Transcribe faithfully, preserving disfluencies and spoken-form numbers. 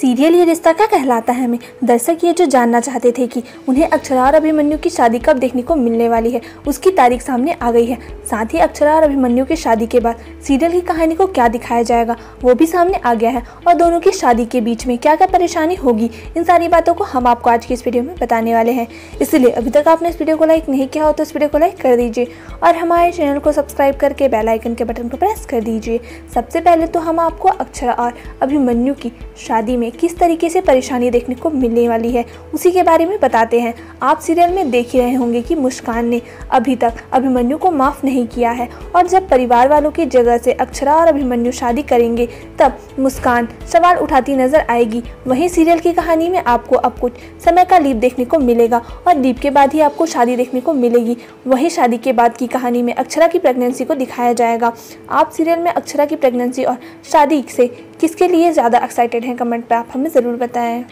Serial ये रिश्ता क्या कहलाता है में दर्शक ये जो जानना चाहते थे कि उन्हें अक्षरा और अभिमन्यु की शादी कब देखने को मिलने वाली है, उसकी तारीख सामने आ गई है। साथ ही अक्षरा और अभिमन्यु की शादी के बाद सीरियल की कहानी को क्या दिखाया जाएगा वो भी सामने आ गया है, और दोनों की शादी के बीच में क्या क्या परेशानी होगी, इन सारी बातों को हम आपको आज की इस वीडियो में बताने वाले हैं। इसलिए अभी तक आपने इस वीडियो को लाइक नहीं किया हो तो इस वीडियो को लाइक कर दीजिए और हमारे चैनल को सब्सक्राइब करके बेल आइकन के बटन को प्रेस कर दीजिए। सबसे पहले तो हम आपको अक्षरा और अभिमन्यु की शादी में किस तरीके से परेशानी देखने को मिलने वाली है उसी के बारे में बताते हैं। आप सीरियल में देख ही रहे होंगे कि मुस्कान ने अभी तक अभिमन्यु को माफ़ नहीं किया है, और जब परिवार वालों की जगह से अक्षरा और अभिमन्यु शादी करेंगे तब मुस्कान सवाल उठाती नजर आएगी। वहीं सीरियल की कहानी में आपको अब कुछ समय का लीप देखने को मिलेगा और लीप के बाद ही आपको शादी देखने को मिलेगी। वहीं शादी के बाद की कहानी में अक्षरा की प्रेगनेंसी को दिखाया जाएगा। आप सीरियल में अक्षरा की प्रेगनेंसी और शादी से किसके लिए ज़्यादा एक्साइटेड हैं, कमेंट पर आप हमें ज़रूर बताएं।